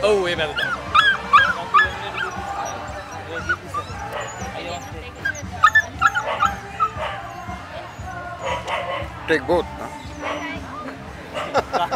Oh, way better. Take both, huh?